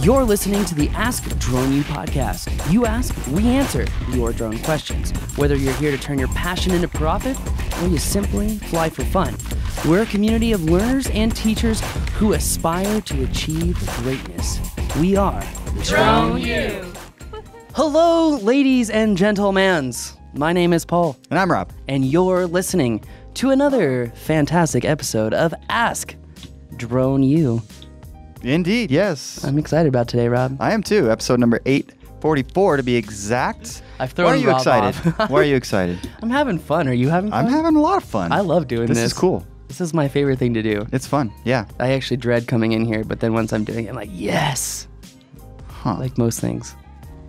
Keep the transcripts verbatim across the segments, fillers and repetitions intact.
You're listening to the Ask Drone U podcast. You ask, we answer your drone questions. Whether you're here to turn your passion into profit or you simply fly for fun, we're a community of learners and teachers who aspire to achieve greatness. We are Drone U. Hello, ladies and gentlemen. My name is Paul. And I'm Rob. And you're listening to another fantastic episode of Ask Drone U. Indeed, yes. I'm excited about today, Rob. I am too. Episode number eight forty-four to be exact. I've thrown Rob off. Why are you excited? Why are you excited? I'm having fun. Are you having fun? I'm having a lot of fun. I love doing this. This is cool. This is my favorite thing to do. It's fun, yeah. I actually dread coming in here, but then once I'm doing it, I'm like, yes. Huh. Like most things.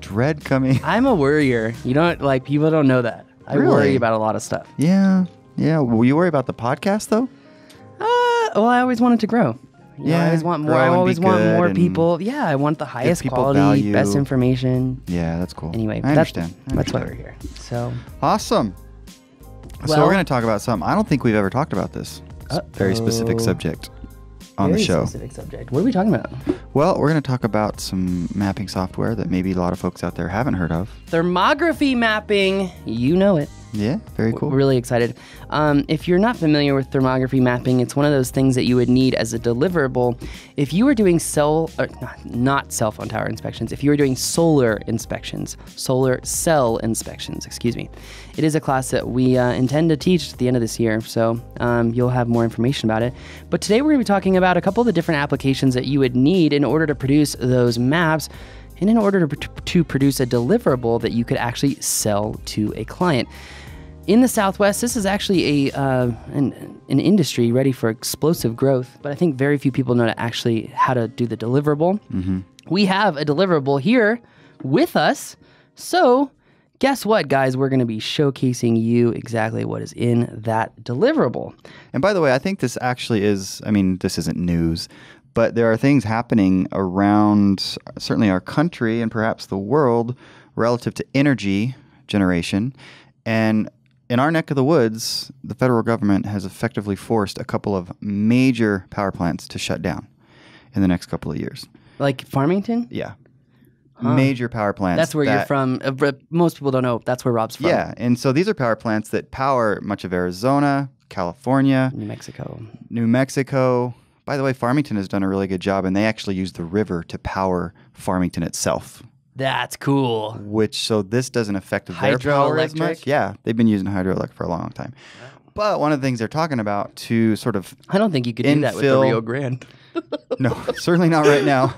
Dread coming. I'm a worrier. You don't, like, people don't know that. I really? worry about a lot of stuff. Yeah, yeah. Will you worry about the podcast, though? Uh, well, I always want it to grow. You yeah, know, I always want more. I always want more people. Yeah, I want the highest quality, value. best information. Yeah, that's cool. Anyway, I understand. That's, I understand. That's why we're here. So awesome. Well, so we're going to talk about something. I don't think we've ever talked about this uh-oh. very specific subject on very the show. Specific subject. What are we talking about? Well, we're going to talk about some mapping software that maybe a lot of folks out there haven't heard of. Thermography mapping. You know it. Yeah, very cool. We're really excited. Um, if you're not familiar with thermography mapping, it's one of those things that you would need as a deliverable. If you were doing cell, or not, not cell phone tower inspections, if you were doing solar inspections, solar cell inspections, excuse me. It is a class that we uh, intend to teach at the end of this year, so um, you'll have more information about it. But today we're going to be talking about a couple of the different applications that you would need in order to produce those maps, and in order to, to produce a deliverable that you could actually sell to a client. In the Southwest, this is actually a uh, an, an industry ready for explosive growth, but I think very few people know to actually how to do the deliverable. Mm-hmm. We have a deliverable here with us, so guess what, guys? We're going to be showcasing you exactly what is in that deliverable. And by the way, I think this actually is, I mean, this isn't news, but there are things happening around certainly our country and perhaps the world relative to energy generation. And in our neck of the woods, the federal government has effectively forced a couple of major power plants to shut down in the next couple of years. Like Farmington? Yeah. Huh. Major power plants. That's where that, you're from. Most people don't know. That's where Rob's from. Yeah. And so these are power plants that power much of Arizona, California. New Mexico. New Mexico. By the way, Farmington has done a really good job, and they actually use the river to power Farmington itself. That's cool. Which, so this doesn't affect their power as much. Yeah, they've been using hydroelectric for a long time. Wow. But one of the things they're talking about to sort of I don't think you could infill, do that with the Rio Grande. No, certainly not right now.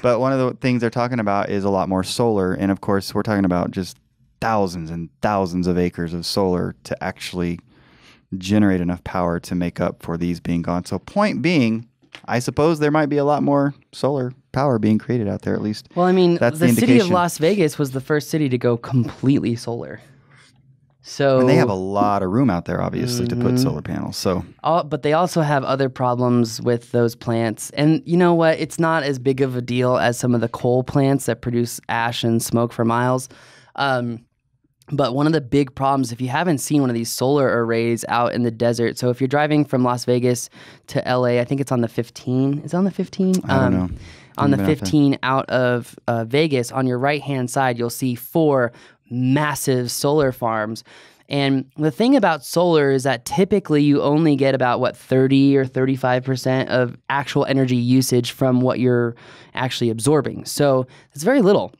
But one of the things they're talking about is a lot more solar, and of course, we're talking about just thousands and thousands of acres of solar to actually generate enough power to make up for these being gone. So point being, I suppose there might be a lot more solar power being created out there, at least. Well, I mean, that's the, the city of Las Vegas was the first city to go completely solar. So and they have a lot of room out there, obviously, mm-hmm. to put solar panels. So, all, but they also have other problems with those plants. And you know what? It's not as big of a deal as some of the coal plants that produce ash and smoke for miles. Um, But one of the big problems, if you haven't seen one of these solar arrays out in the desert, so if you're driving from Las Vegas to L A, I think it's on the fifteen. Is it on the fifteen? I don't um, know. On the fifteen out of uh, Vegas, on your right-hand side, you'll see four massive solar farms. And the thing about solar is that typically you only get about, what, thirty or thirty-five percent of actual energy usage from what you're actually absorbing. So it's very little.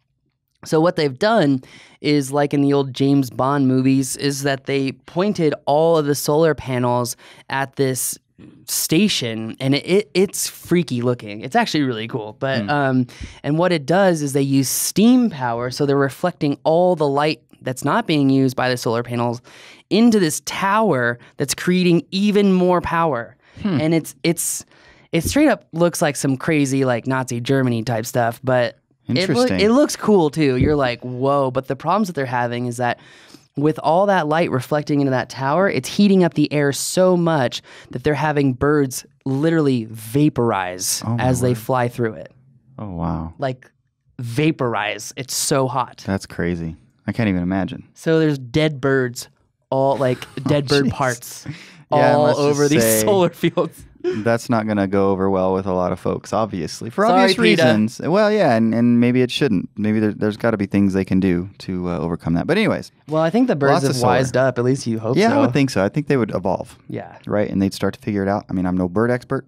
So what they've done is, like in the old James Bond movies, is that they pointed all of the solar panels at this station, and it, it it's freaky looking. It's actually really cool. But mm. um, and what it does is they use steam power, so they're reflecting all the light that's not being used by the solar panels into this tower that's creating even more power. Hmm. And it's it's it straight up looks like some crazy like Nazi Germany type stuff, but. Interesting. It, lo- it looks cool, too. You're like, whoa. But the problems that they're having is that with all that light reflecting into that tower, it's heating up the air so much that they're having birds literally vaporize oh as they fly through it. Oh, wow. Like, vaporize. It's so hot. That's crazy. I can't even imagine. So there's dead birds, all like dead oh, bird geez. parts. yeah, all over these say, solar fields. That's not going to go over well with a lot of folks, obviously, for Sorry, obvious PETA. reasons. Well, yeah, and, and maybe it shouldn't. Maybe there, there's got to be things they can do to uh, overcome that. But anyways. Well, I think the birds have wised up. At least you hope yeah, so. Yeah, I would think so. I think they would evolve. Yeah. Right? And they'd start to figure it out. I mean, I'm no bird expert,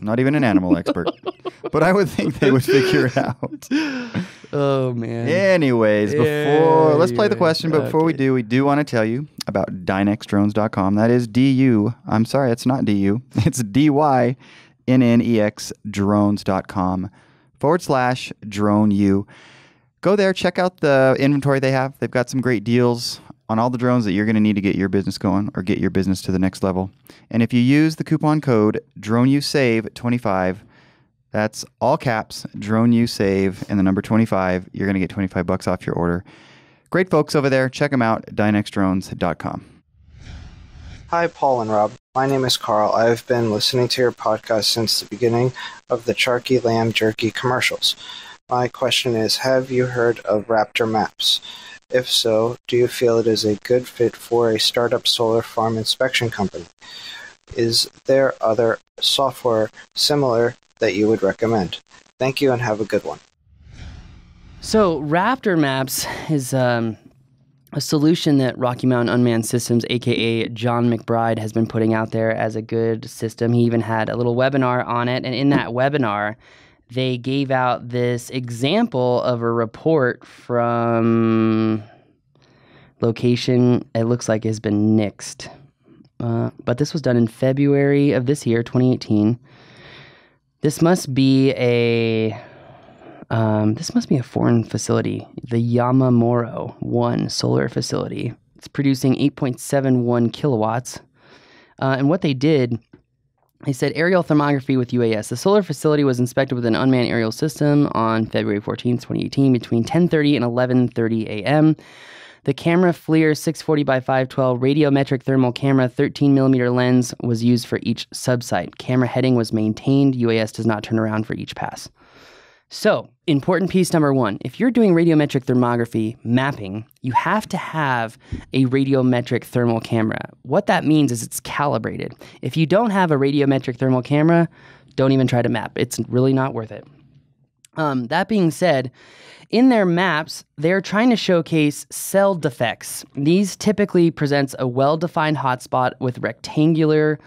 not even an animal expert. But I would think they would figure it out. Oh, man. Anyways, before Anyways. let's play the question. But before okay. we do, we do want to tell you about dynex drones dot com. That is D U. I'm sorry, it's not D U. It's D Y N N E X drones dot com forward slash drone U. Go there. Check out the inventory they have. They've got some great deals on all the drones that you're going to need to get your business going or get your business to the next level. And if you use the coupon code drone U save twenty-five, that's all caps, drone you save, and the number twenty-five. You're going to get twenty-five bucks off your order. Great folks over there. Check them out, dynex drones dot com. Hi, Paul and Rob. My name is Carl. I've been listening to your podcast since the beginning of the Charky Lamb Jerky commercials. My question is, have you heard of Raptor Maps? If so, do you feel it is a good fit for a startup solar farm inspection company? Is there other software similar that you would recommend? Thank you and have a good one. So Raptor Maps is um, a solution that Rocky Mountain Unmanned Systems, a k a. John McBride, has been putting out there as a good system. He even had a little webinar on it. And in that webinar, they gave out this example of a report from location. It looks like has been nixed. Uh, but this was done in February of this year, twenty eighteen. This must be a um, this must be a foreign facility, the Yamamoro One solar facility. It's producing eight point seven one kilowatts. Uh, and what they did, they said aerial thermography with U A S. The solar facility was inspected with an unmanned aerial system on February fourteenth, twenty eighteen, between ten thirty and eleven thirty a m The camera FLIR six forty by five twelve radiometric thermal camera thirteen millimeter lens was used for each subsite. Camera heading was maintained. U A S does not turn around for each pass. So, important piece number one. If you're doing radiometric thermography mapping, you have to have a radiometric thermal camera. What that means is it's calibrated. If you don't have a radiometric thermal camera, don't even try to map. It's really not worth it. Um, that being said, in their maps, they're trying to showcase cell defects. These typically presents a well-defined hotspot with rectangular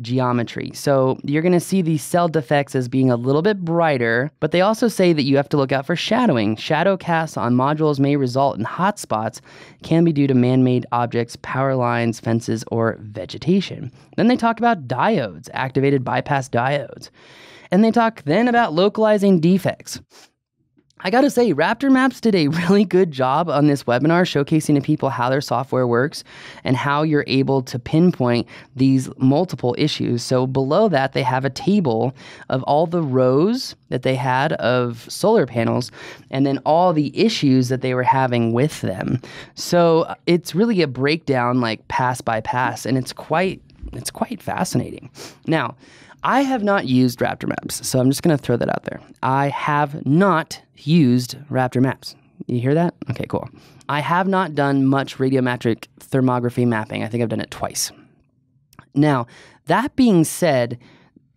geometry. So you're going to see these cell defects as being a little bit brighter, but they also say that you have to look out for shadowing. Shadow casts on modules may result in hotspots, can be due to man-made objects, power lines, fences, or vegetation. Then they talk about diodes, activated bypass diodes. And they talk then about localizing defects. I gotta say, Raptor Maps did a really good job on this webinar showcasing to people how their software works and how you're able to pinpoint these multiple issues. So below that, they have a table of all the rows that they had of solar panels and then all the issues that they were having with them. So it's really a breakdown like pass by pass, and it's quite, it's quite fascinating. Now, I have not used Raptor Maps, so I'm just going to throw that out there. I have not used Raptor Maps. You hear that? Okay, cool. I have not done much radiometric thermography mapping. I think I've done it twice. Now, that being said,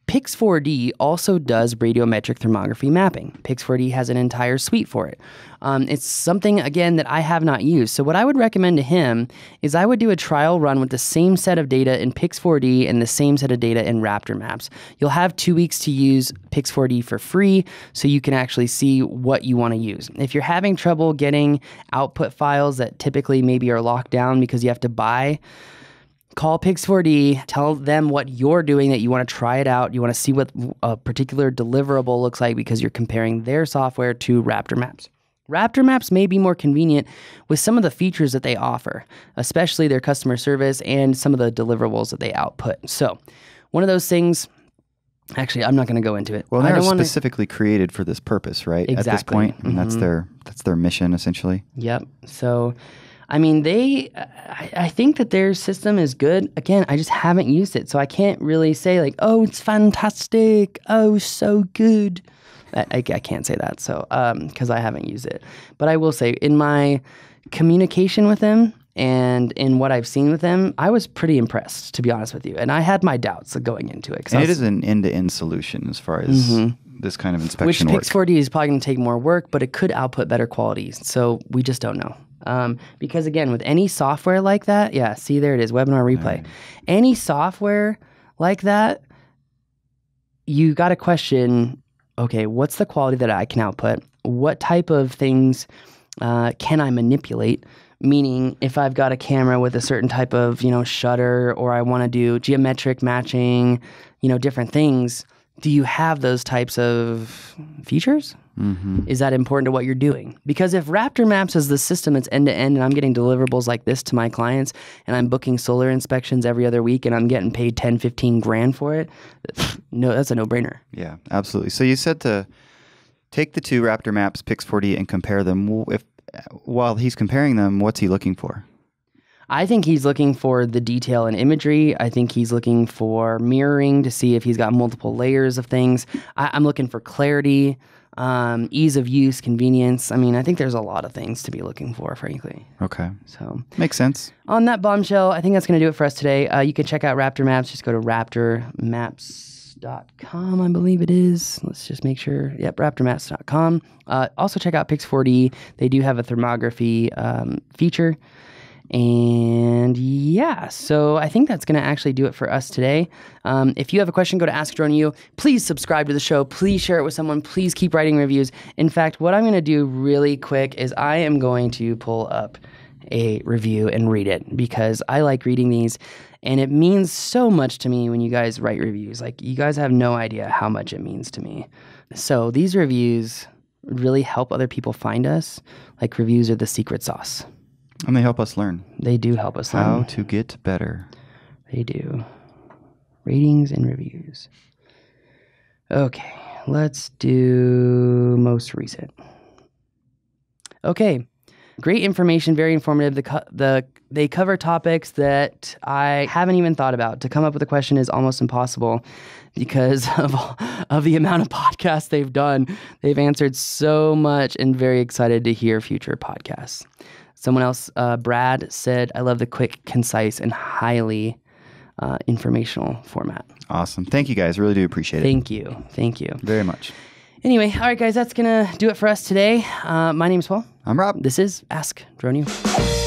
P I X four D also does radiometric thermography mapping. P I X four D has an entire suite for it. Um, it's something, again, that I have not used. So what I would recommend to him is I would do a trial run with the same set of data in P I X four D and the same set of data in Raptor Maps. You'll have two weeks to use P I X four D for free so you can actually see what you want to use. If you're having trouble getting output files that typically maybe are locked down because you have to buy, call P I X four D, tell them what you're doing, that you want to try it out, you want to see what a particular deliverable looks like because you're comparing their software to Raptor Maps. Raptor Maps may be more convenient with some of the features that they offer, especially their customer service and some of the deliverables that they output. So one of those things, actually, I'm not going to go into it. Well, they're specifically wanna... created for this purpose, right? Exactly. At this point, I mean, mm-hmm. that's their that's their mission, essentially. Yep. So... I mean, they, I, I think that their system is good. Again, I just haven't used it. So I can't really say like, oh, it's fantastic. Oh, so good. I, I, I can't say that. So, um, cause I haven't used it, but I will say in my communication with them, And in what I've seen with them, I was pretty impressed, to be honest with you. And I had my doubts going into it. And was, it is an end-to-end solution as far as mm-hmm. this kind of inspection work. Which P I X four D is probably going to take more work, but it could output better quality. So we just don't know. Um, because, again, with any software like that, yeah, see, there it is, webinar replay. Right. Any software like that, you got to question, okay, what's the quality that I can output? What type of things uh, can I manipulate? Meaning, if I've got a camera with a certain type of, you know, shutter, or I want to do geometric matching, you know, different things, do you have those types of features? Mm-hmm. Is that important to what you're doing? Because if Raptor Maps is the system that's end-to-end and I'm getting deliverables like this to my clients and I'm booking solar inspections every other week and I'm getting paid ten, fifteen grand for it, no, that's a no-brainer. Yeah, absolutely. So you said to take the two Raptor Maps, P I X four D, and compare them. If, while he's comparing them, what's he looking for? I think he's looking for the detail in imagery. I think he's looking for mirroring to see if he's got multiple layers of things. I, I'm looking for clarity, um, ease of use, convenience. I mean, I think there's a lot of things to be looking for, frankly. Okay. So makes sense. On that bombshell, I think that's going to do it for us today. Uh, you can check out Raptor Maps. Just go to raptor maps dot com, I believe it is. Let's just make sure. Yep, raptor maps dot com. Uh, also check out P I X four D. They do have a thermography um, feature. And yeah, so I think that's going to actually do it for us today. Um, if you have a question, go to Ask Drone U. Please subscribe to the show. Please share it with someone. Please keep writing reviews. In fact, what I'm going to do really quick is I am going to pull up a review and read it, because I like reading these. And it means so much to me when you guys write reviews. Like, you guys have no idea how much it means to me. So these reviews really help other people find us. Like, reviews are the secret sauce. And they help us learn. They do help us learn. How to get better. They do. Ratings and reviews. Okay, let's do most recent. Okay, great information, very informative. The co the they cover topics that I haven't even thought about. To come up with a question is almost impossible because of, all, of the amount of podcasts they've done. They've answered so much, and very excited to hear future podcasts. Someone else, uh, Brad, said, I love the quick, concise, and highly uh, informational format. Awesome. Thank you, guys. Really do appreciate it. Thank you. Thank you. Very much. Anyway, all right, guys, that's going to do it for us today. Uh, my name is Paul. I'm Rob. This is Ask Drone U.